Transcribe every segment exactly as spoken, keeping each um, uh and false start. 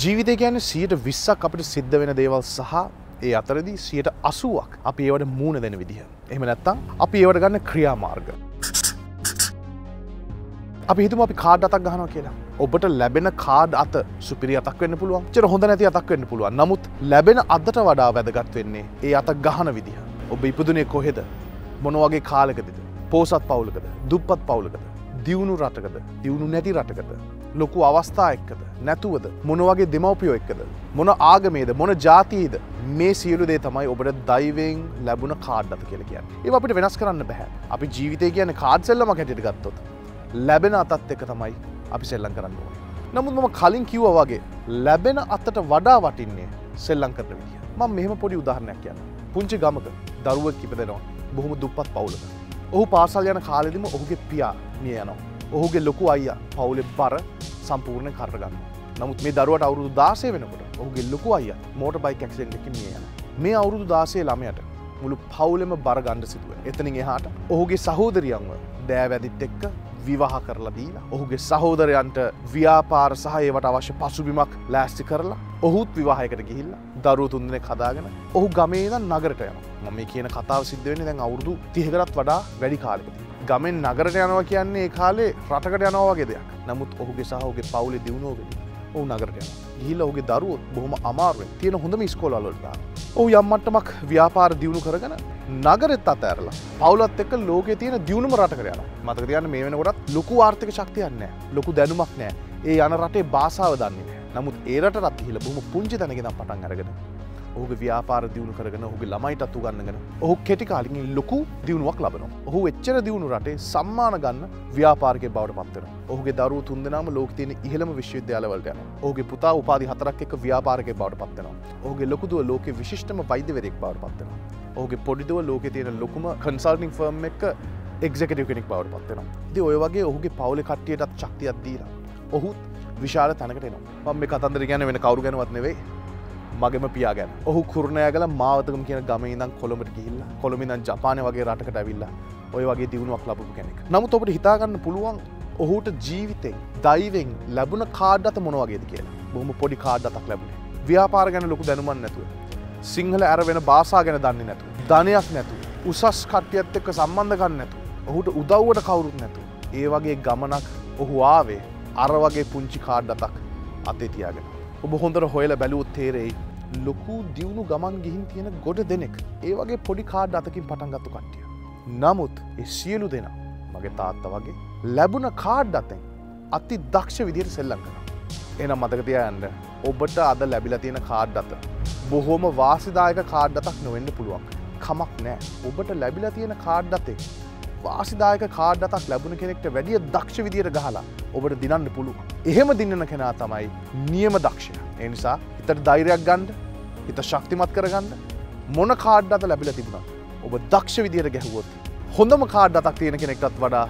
ජීවිතය කියන්නේ සියයට විස්සක් අපිට සිද්ධ වෙන දේවල් සහ ඒ අතරදී සියයට අසූවක් අපි ඒවට මූණ දෙන විදිහ. එහෙම නැත්නම් අපි ඒවට ගන්න ක්‍රියාමාර්ග. අපි හිතමු අපි කාඩ් අතක් ගන්නවා කියලා. ඔබට ලැබෙන කාඩ් අත සුපිරි අතක් වෙන්න පුළුවන්. චර හොඳ නැති අතක් වෙන්න පුළුවන්. නමුත් ලැබෙන අතට වඩා වැදගත් වෙන්නේ ඒ අත ගන්න විදිහ. ඔබ ඉපදුනේ කොහෙද? මොන වගේ කාලයකද? පෝසත් පවුලකද? දුප්පත් පවුලකද? දියුණු රටකද? දියුණු නැති රටකද? ලොකු අවස්ථා එක්කද? නැතුවද? මොන වගේ දෙමව්පියෝ එක්කද? මොන ආගමේද? මොන ජාතියේද? මේ සියලු දේ තමයි ඔබට දෛවයෙන් ලැබුණ කාඩ් අත කියලා කියන්නේ. ඒක අපිට වෙනස් කරන්න බෑ. අපි ජීවිතය කියන්නේ කාඩ් සෙල්ලමක් හැටියට ගත්තොත් ලැබෙන අතත් එක තමයි අපි සෙල්ලම් කරන්න ඕනේ. නමුත් මම කලින් කිව්වා වගේ ලැබෙන අතට වඩා වටින්නේ සෙල්ලම් කරන විදිය. මම මෙහෙම පොඩි උදාහරණයක් කියන්නම්. පුංචි ගමක දරුවෙක් ඉපදෙනවා. බොහොම දුප්පත් පවුලක. ඔහු පාසල් යන කාලෙදිම ඔහුගේ පියා මිය යනවා. ඔහුගේ ලොකු අයියා පවුලේ බර සම්පූර්ණයෙන් කර ගන්නවා. නමුත් මේ දරුවාට අවුරුදු දාසය වෙනකොට ඔහුගේ ලොකු අයියා මෝටර් බයික් ඇක්සිඩන්ට් එකකින් මිය යනවා. මේ අවුරුදු දාසයේ ළමයාට මුළු පවුලෙම බර ගන්න සිදු වෙනවා. එතනින් එහාට ඔහුගේ සහෝදරියන්ව දෑවැදිත් එක්ක විවාහ කරලා දීලා ඔහුගේ සහෝදරයන්ට ව්‍යාපාර සහ ඒවට අවශ්‍ය පසුබිමක් ලෑස්ති කරලා ඔහුත් විවාහයකට ගිහිල්ලා දරුවෝ තුන්දෙනෙක් හදාගෙන ඔහු ගමේ ඉඳන් නගරට යනවා. මම මේ කියන කතාව සිද්ධ වෙන්නේ දැන් අවුරුදු තිහකටත් වඩා වැඩි කාලෙකදී. ගමෙන් නගරට යනවා කියන්නේ ඒ කාලේ රටකට යනවා වගේ දෙයක්. නමුත් ඔහුගේ සහ ඔහුගේ පවුලේ දියුණුවකදී ඔහු නගරට යනවා. ගිහිල්ලා ඔහුගේ දරුවෝ බොහොම අමාරුවෙන් තියෙන හොඳම ඉස්කෝලවල වලට දානවා. ඔහු යම් මට්ටමක් ව්‍යාපාර දියුණු කරගෙන නගරෙත් අතහැරලා පවුලත් එක්ක ලෝකයේ තියෙන දියුණුම රටකට යනවා. මතක තියාගන්න මේ වෙනකොටත් ලොකු ආර්ථික ශක්තියක් නැහැ. ලොකු දැනුමක් නැහැ. ඒ යන රටේ භාෂාව දන්නේ නැහැ. නමුත් ඒ රටටත් ගිහිල්ලා බොහොම පුංචි තැනක ඉඳන් පටන් අරගෙන ඔහුගේ ව්‍යාපාර දියුණු කරගෙන ඔහුගේ ළමයිටත් උගන්වගෙන ඔහු කෙටි කාලෙකින් ලොකු දියුණුවක් ලබනවා. ඔහු එච්චර දියුණු රටේ සම්මාන ගන්න ව්‍යාපාරිකයෙක් බවට පත් වෙනවා. ඔහුගේ දරුවෝ තුන්දෙනාම ලෝකයේ තියෙන ඉහළම විශ්වවිද්‍යාල වලට යනවා. ඔහුගේ පුතා උපාධි හතරක් එක්ක ව්‍යාපාරිකයෙක් බවට පත් වෙනවා. ඔහුගේ ලොකු දුව ලෝකයේ විශිෂ්ටම වෛද්‍යවරයෙක් බවට පත් වෙනවා. ඔහුගේ පොඩි දුව ලෝකයේ තියෙන ලොකුම කන්සල්ටින් ෆර්ම් එක එක්සිකියුටිව් කෙනෙක් බවට පත් වෙනවා. ඉතින් ඔය වගේ ඔහුගේ පවුලේ කට්ටියටත් ශක්තියක් දීලා ඔහුත් විශාල තැනකට එනවා. මම මේ කතන්දර කියන්නේ වෙන කවුරු ගැනවත් නෙවෙයි. මගේම පියා ගැන. ඔහු කුරුණෑගල මාවතගම කියන ගමේ ඉඳන් කොළඹට ගිහිල්ලා කොළඹ ඉඳන් ජපානය වගේ රටකට ඇවිල්ලා ඔය වගේ දියුණුවක් ලැබපු කෙනෙක්. නමුත් ඔබට හිතා ගන්න පුළුවන් ඔහුට ජීවිතේ දෛවෙන් ලැබුණ කාඩ් අත මොන වගේද කියලා. බොහොම පොඩි කාඩ් අතක් ලැබුණේ. ව්‍යාපාර ගැන ලොකු දැනුමක් නැතුව. සිංහල ඇර වෙන භාෂා ගැන දන්නේ නැතු. ධනයක් නැතු. උසස් කට්ටියත් එක්ක සම්බන්ධ ගන්න නැතු. ඔහුට උදව්වට කවුරුත් නැතු. ඒ වගේ ගමනක් ඔහු ආවේ අර වගේ පුංචි කාඩ් අතක් අතේ තියාගෙන. ඔබ හොඳට හොයලා බැලුවොත් තේරෙයි ලොකු දියුණු ගමන් ගිහින් තියෙන ගොඩ දෙනෙක් ඒ වගේ පොඩි කාඩ් අතකින් පටන් ගත්ත කට්ටිය. නමුත් ඒ සියලු දෙනා මගේ තාත්තා වගේ ලැබුණ කාඩ් අතෙන් අති දක්ෂ විදිහට සෙල්ලම් කරනවා. එහෙනම් මතක තියාගන්න ඔබට අද ලැබිලා තියෙන කාඩ් අත බොහොම වාසිදායක කාඩ් අතක් නොවෙන්න පුළුවන්. කමක් නෑ. ඔබට ලැබිලා තියෙන කාඩ් අතේ වාසිදායක කාඩ් අතක් ලැබුණ කෙනෙක්ට වැඩිය දක්ෂ විදියට ගහලා ඔබට දිනන්න පුළුවන්. එහෙම දිනන කෙනා තමයි නියම දක්ෂයා. ඒ නිසා හිතට ධෛර්යයක් ගන්න, හිත ශක්තිමත් කරගන්න. මොන කාඩ් අත ලැබිලා තිබුණත් ඔබ දක්ෂ විදියට ගැහුවොත් හොඳම කාඩ් අතක් තියෙන කෙනෙක්ටත් වඩා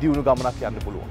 දියුණු ගමනක් යන්න පුළුවන්.